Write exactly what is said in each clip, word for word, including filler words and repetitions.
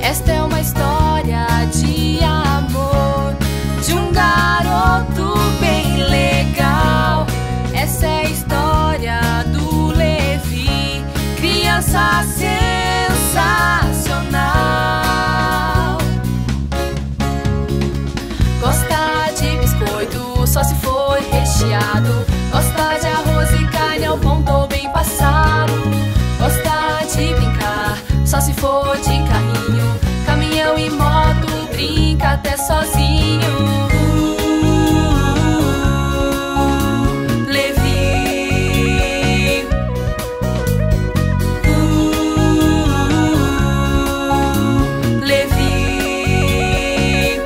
Esta é uma história de amor, de um garoto bem legal. Essa é a história do Levi, criança sensacional. Gosta de biscoito, só se for recheado. Gosta de arroz e carne ao ponto bem passado. Gosta de brincar, só se for de carrinho. Caminhão e moto, brinca até sozinho. uh, uh, uh, Levi. uh, uh, uh, Levi.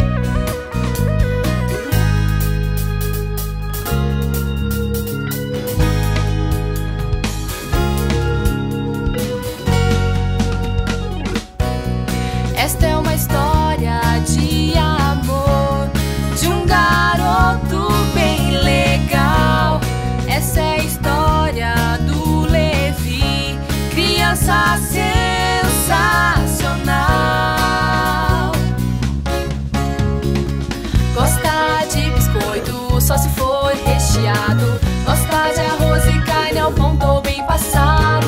Esta é uma história de amor, de um garoto bem legal. Essa é a história do Levi, criança sensacional. Gosta de biscoito, só se for recheado. Gosta de arroz e carne ao ponto bem passado.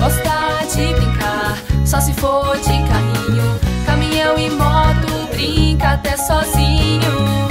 Gosta de brincar, só se for de carrinho. Caminhão e moto, brinca até sozinho.